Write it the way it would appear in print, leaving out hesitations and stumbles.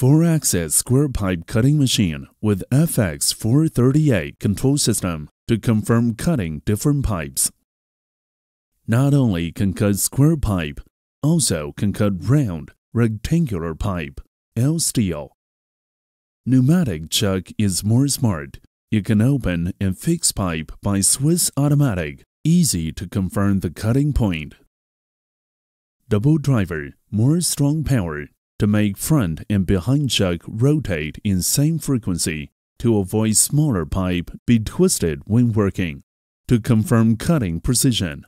4-axis square pipe cutting machine with FX430A control system to confirm cutting different pipes. Not only can cut square pipe, also can cut round, rectangular pipe, L-steel. Pneumatic chuck is more smart. You can open and fix pipe by Swiss automatic, easy to confirm the cutting point. Double driver, more strong power, to make front and behind chuck rotate in same frequency to avoid smaller pipe be twisted when working, to confirm cutting precision.